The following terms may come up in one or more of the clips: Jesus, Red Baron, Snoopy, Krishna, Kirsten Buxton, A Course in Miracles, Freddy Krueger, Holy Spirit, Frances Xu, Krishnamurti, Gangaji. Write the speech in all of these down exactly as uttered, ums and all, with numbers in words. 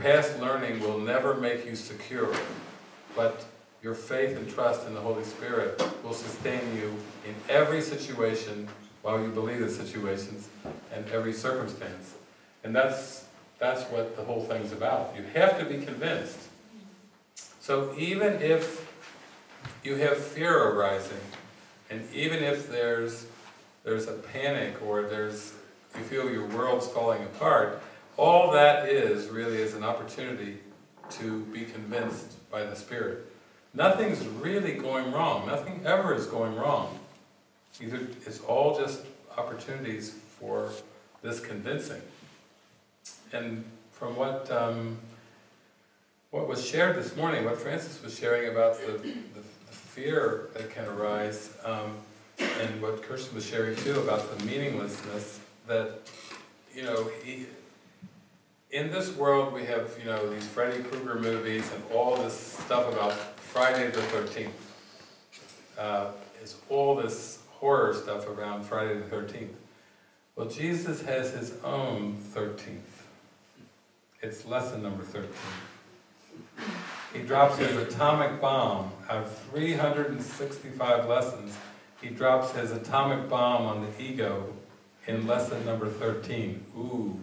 past learning will never make you secure, but your faith and trust in the Holy Spirit will sustain you in every situation while you believe in situations and every circumstance. And that's, that's what the whole thing's about. You have to be convinced. So even if you have fear arising, and even if there's, there's a panic, or there's, you feel your world's falling apart, all that is really is an opportunity to be convinced by the Spirit. Nothing's really going wrong. Nothing ever is going wrong. Either it's all just opportunities for this convincing. And from what um, what was shared this morning, what Francis was sharing about the, the, the fear that can arise, um, and what Krishna was sharing too about the meaninglessness, that, you know, he, in this world we have, you know, these Freddy Krueger movies and all this stuff about Friday the thirteenth. Uh, it's all this horror stuff around Friday the thirteenth. Well, Jesus has his own thirteenth. It's lesson number thirteen. He drops his atomic bomb. Out of three hundred sixty-five lessons, he drops his atomic bomb on the ego in lesson number thirteen. Ooh,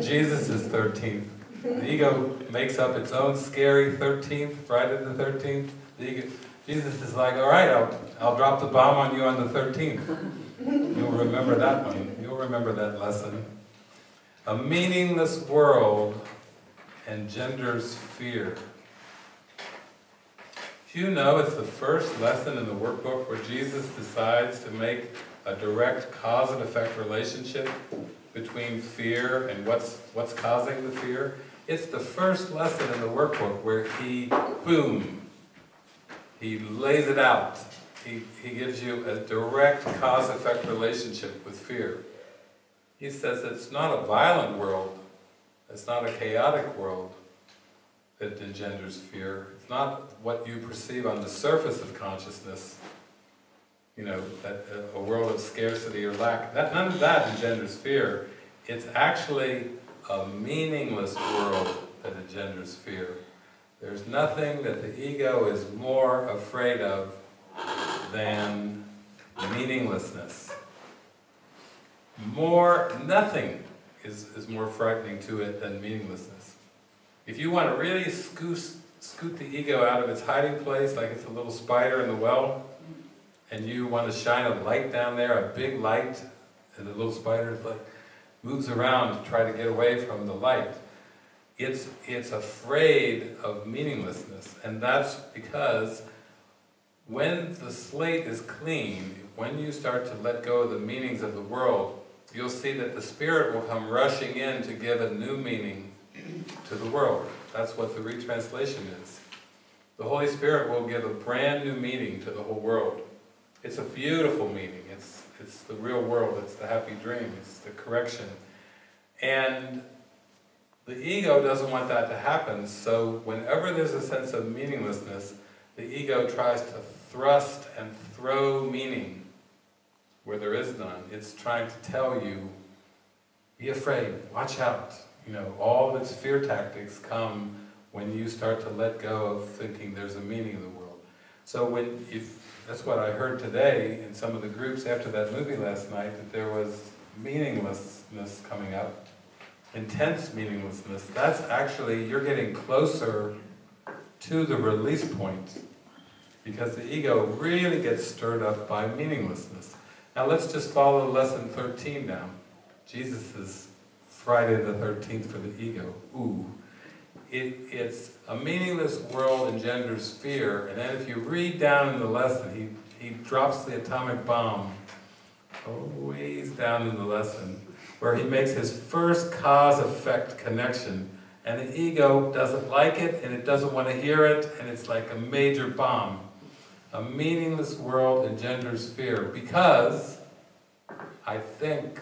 Jesus is thirteenth. The ego makes up its own scary thirteenth, Friday the thirteenth. The ego, Jesus is like, all right, I'll, I'll drop the bomb on you on the thirteenth. You'll remember that one. You'll remember that lesson. A meaningless world engenders fear. Do you know it's the first lesson in the workbook where Jesus decides to make a direct cause and effect relationship between fear and what's, what's causing the fear? It's the first lesson in the workbook where he, boom, he lays it out. He, he gives you a direct cause-effect relationship with fear. He says it's not a violent world, it's not a chaotic world that engenders fear. It's not what you perceive on the surface of consciousness, you know, that, uh, a world of scarcity or lack. That, none of that engenders fear. It's actually a meaningless world that engenders fear. There's nothing that the ego is more afraid of than meaninglessness. More, nothing is, is more frightening to it than meaninglessness. If you want to really scoot, scoot the ego out of its hiding place, like it's a little spider in the well, and you want to shine a light down there, a big light, and the little spider like moves around to try to get away from the light. It's, it's afraid of meaninglessness, and that's because when the slate is clean, when you start to let go of the meanings of the world, you'll see that the Spirit will come rushing in to give a new meaning to the world. That's what the retranslation is. The Holy Spirit will give a brand new meaning to the whole world. It's a beautiful meaning. It's, it's the real world. It's the happy dream. It's the correction. And the ego doesn't want that to happen, so whenever there's a sense of meaninglessness, the ego tries to thrust and throw meaning where there is none. It's trying to tell you, be afraid, watch out. You know, all of its fear tactics come when you start to let go of thinking there's a meaning in the world. So when, if, that's what I heard today in some of the groups after that movie last night, that there was meaninglessness coming up. Intense meaninglessness. That's actually, you're getting closer to the release point, because the ego really gets stirred up by meaninglessness. Now let's just follow lesson thirteen now. Jesus is Friday the thirteenth for the ego. Ooh. It, it's a meaningless world engenders fear, and then if you read down in the lesson, he, he drops the atomic bomb a ways down in the lesson, where he makes his first cause-effect connection, and the ego doesn't like it, and it doesn't want to hear it, and it's like a major bomb. A meaningless world engenders fear, because I think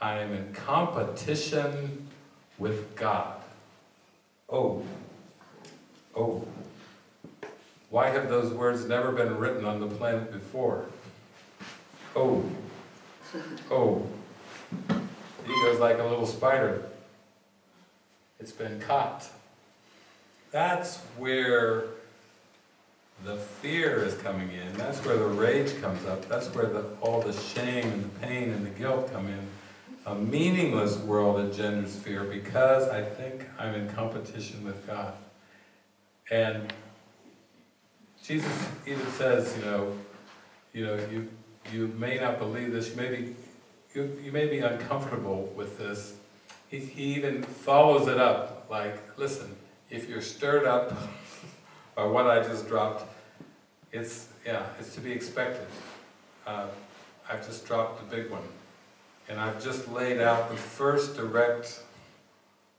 I am in competition with God. Oh, oh, why have those words never been written on the planet before? Oh, oh. The ego's like a little spider. It's been caught. That's where the fear is coming in. That's where the rage comes up. That's where the, all the shame and the pain and the guilt come in. A meaningless world engenders fear because I think I'm in competition with God. And Jesus even says, you know, you know, you you may not believe this. You may be you you may be uncomfortable with this. He, he even follows it up like, listen, if you're stirred up by what I just dropped, it's yeah, it's to be expected. Uh, I've just dropped a big one. And I've just laid out the first direct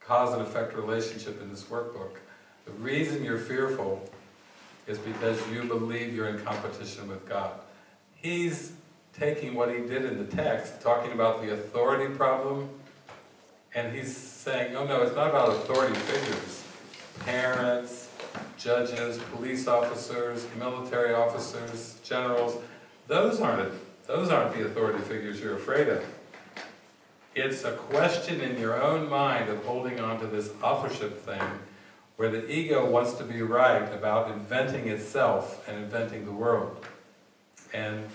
cause and effect relationship in this workbook. The reason you're fearful is because you believe you're in competition with God. He's taking what he did in the text, talking about the authority problem, and he's saying, oh no, it's not about authority figures. Parents, judges, police officers, military officers, generals, those aren't, those aren't the authority figures you're afraid of. It's a question in your own mind of holding on to this authorship thing where the ego wants to be right about inventing itself and inventing the world. And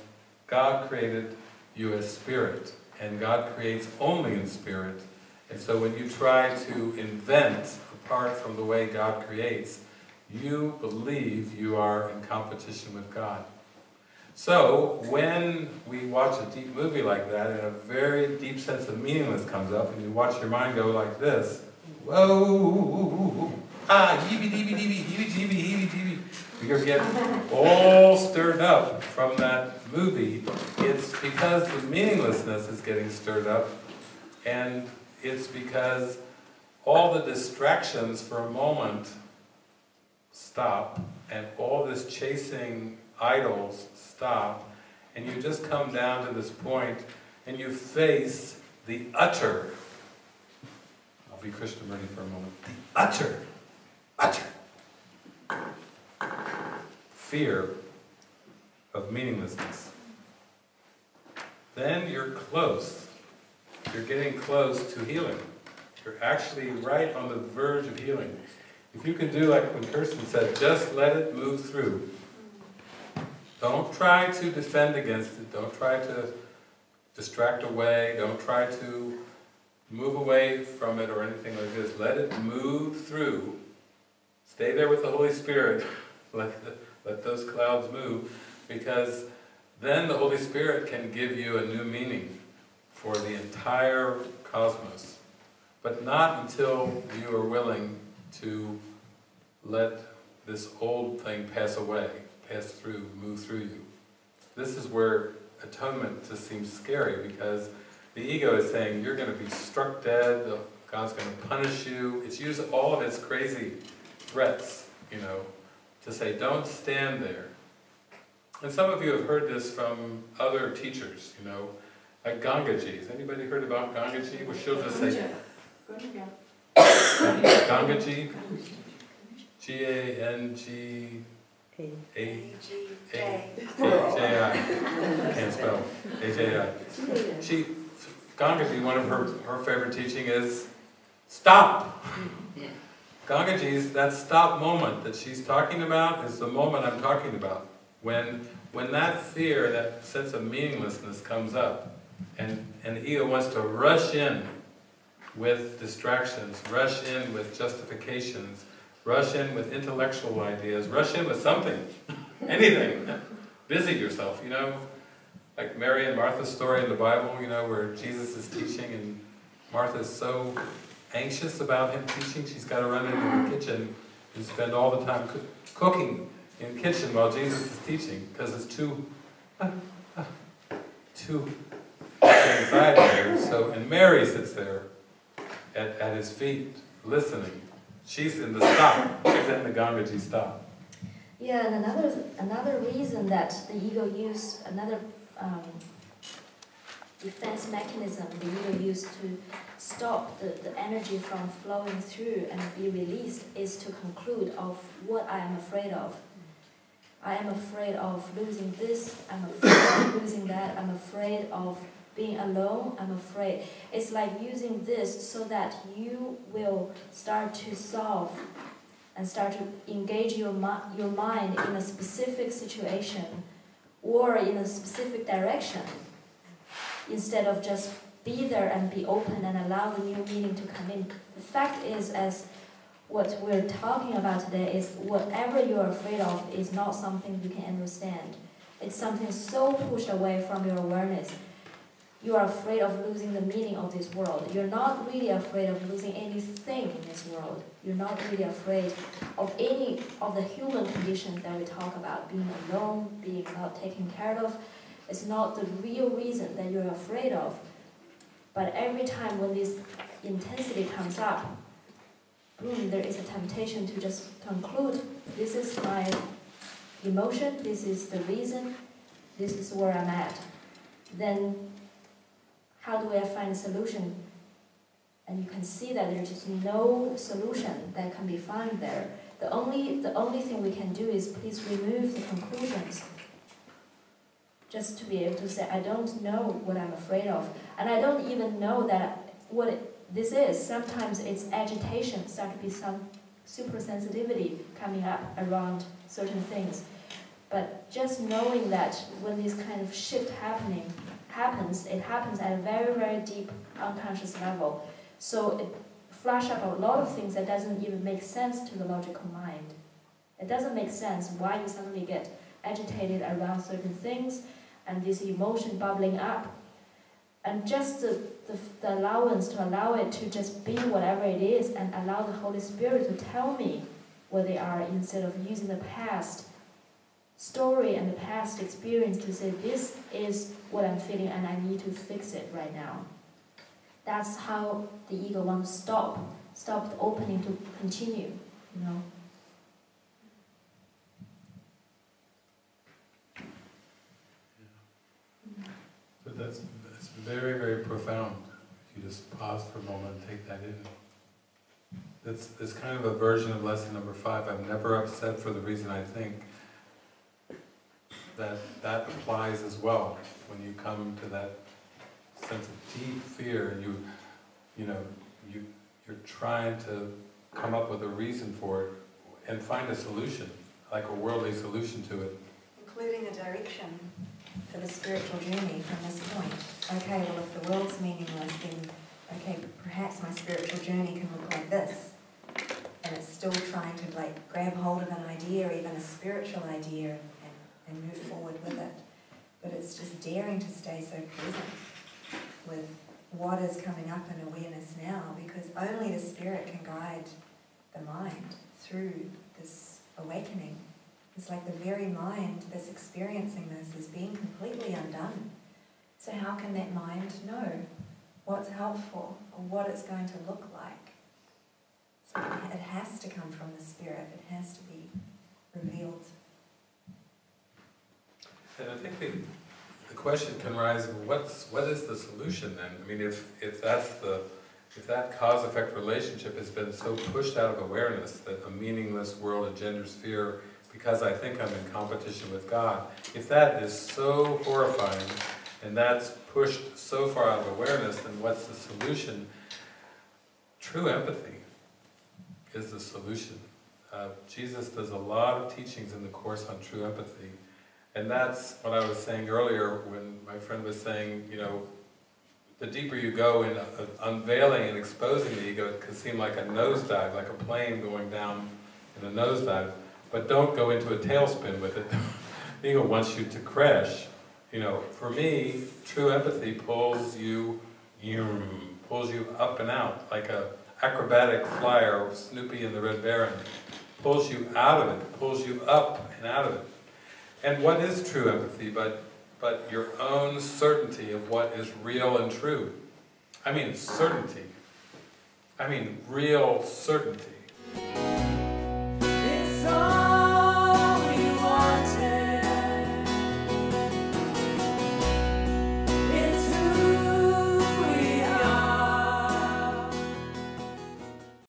God created you as spirit, and God creates only in spirit. And so when you try to invent apart from the way God creates, you believe you are in competition with God. So, when we watch a deep movie like that, and a very deep sense of meaninglessness comes up, and you watch your mind go like this, whoa, ah, heebie-deebie-deebie, heebie-jeebie, heebie-jeebie. You're getting all stirred up from that movie. It's because the meaninglessness is getting stirred up, and it's because all the distractions for a moment stop, and all this chasing idols stop, and you just come down to this point and you face the utter, I'll be Krishnamurti for a moment, the utter, utter fear of meaninglessness. Then you're close, you're getting close to healing. You're actually right on the verge of healing. If you can do like when Kirsten said, just let it move through. Don't try to defend against it, don't try to distract away, don't try to move away from it or anything like this. Let it move through. Stay there with the Holy Spirit. Let, the, let those clouds move, because then the Holy Spirit can give you a new meaning for the entire cosmos. But not until you are willing to let this old thing pass away. Pass through, move through you. This is where atonement just seems scary, because the ego is saying you're going to be struck dead, God's going to punish you. It's used all of its crazy threats, you know, to say don't stand there. And some of you have heard this from other teachers, you know, like Gangaji. Has anybody heard about Gangaji? Well, she'll just say Gangaji, G A N G A J I, can't spell, A J I. She, Gangaji, one of her, her favorite teaching is, stop! Gangaji's, that stop moment that she's talking about is the moment I'm talking about. When, when that fear, that sense of meaninglessness comes up, and, and the ego wants to rush in with distractions, rush in with justifications, rush in with intellectual ideas, rush in with something, anything. Busy yourself, you know. Like Mary and Martha's story in the Bible, you know, where Jesus is teaching and Martha's so anxious about him teaching, she's got to run into the kitchen and spend all the time co cooking in the kitchen while Jesus is teaching, because it's too, uh, uh, too anxiety there. So, and Mary sits there at, at his feet, listening. She's in the stop. She's in the Gangaji stop. Yeah, and another another reason that the ego used, another um, defense mechanism the ego used to stop the, the energy from flowing through and be released is to conclude of what I am afraid of. I am afraid of losing this, I'm afraid of losing that, I'm afraid of being alone, I'm afraid. It's like using this so that you will start to solve and start to engage your, your mind in a specific situation or in a specific direction, instead of just be there and be open and allow the new meaning to come in. The fact is, as what we're talking about today, is whatever you're afraid of is not something you can understand. It's something so pushed away from your awareness. You are afraid of losing the meaning of this world. You're not really afraid of losing anything in this world. You're not really afraid of any of the human conditions that we talk about, being alone, being not taken care of. It's not the real reason that you're afraid of. But every time when this intensity comes up, boom, there is a temptation to just conclude, this is my emotion, this is the reason, this is where I'm at. Then, how do I find a solution? And you can see that there's just no solution that can be found there. The only, the only thing we can do is please remove the conclusions. Just to be able to say, I don't know what I'm afraid of. And I don't even know that what it, this is. Sometimes it's agitation, start to be some super sensitivity coming up around certain things. But just knowing that when this kind of shift happening happens, it happens at a very, very deep unconscious level. So it flashes up a lot of things that doesn't even make sense to the logical mind. It doesn't make sense why you suddenly get agitated around certain things, and this emotion bubbling up, and just the, the, the allowance to allow it to just be whatever it is, and allow the Holy Spirit to tell me what they are, instead of using the past story and the past experience to say, this is what I'm feeling and I need to fix it right now. That's how the ego wants to stop, stop the opening to continue, you know. That's, that's very, very profound. You just pause for a moment and take that in. That's, that's kind of a version of lesson number five. I'm never upset for the reason I think. That, that applies as well. When you come to that sense of deep fear, and you, you know, you, you're trying to come up with a reason for it and find a solution, like a worldly solution to it. Including a direction for the spiritual journey from this point. Okay, well, if the world's meaningless, then, okay, perhaps my spiritual journey can look like this. And it's still trying to, like, grab hold of an idea, or even a spiritual idea, and, and move forward with it. But it's just daring to stay so present with what is coming up in awareness now, because only the spirit can guide the mind through this awakening. It's like the very mind that's experiencing this is being completely undone. So how can that mind know what's helpful or what it's going to look like? So it has to come from the spirit. It has to be revealed. And I think the, the question can rise: What's what is the solution then? I mean, if if that's the if that cause-effect relationship has been so pushed out of awareness that a meaningless world engenders fear, because I think I'm in competition with God. If that is so horrifying, and that's pushed so far out of awareness, then what's the solution? True empathy is the solution. Uh, Jesus does a lot of teachings in the Course on true empathy. And that's what I was saying earlier when my friend was saying, you know, the deeper you go in unveiling and exposing the ego, it can seem like a nosedive, like a plane going down in a nosedive. But don't go into a tailspin with it. The ego wants you to crash. You know, for me, true empathy pulls you, pulls you up and out, like a acrobatic flyer, Snoopy and the Red Baron. Pulls you out of it, pulls you up and out of it. And what is true empathy but, but your own certainty of what is real and true? I mean certainty. I mean real certainty.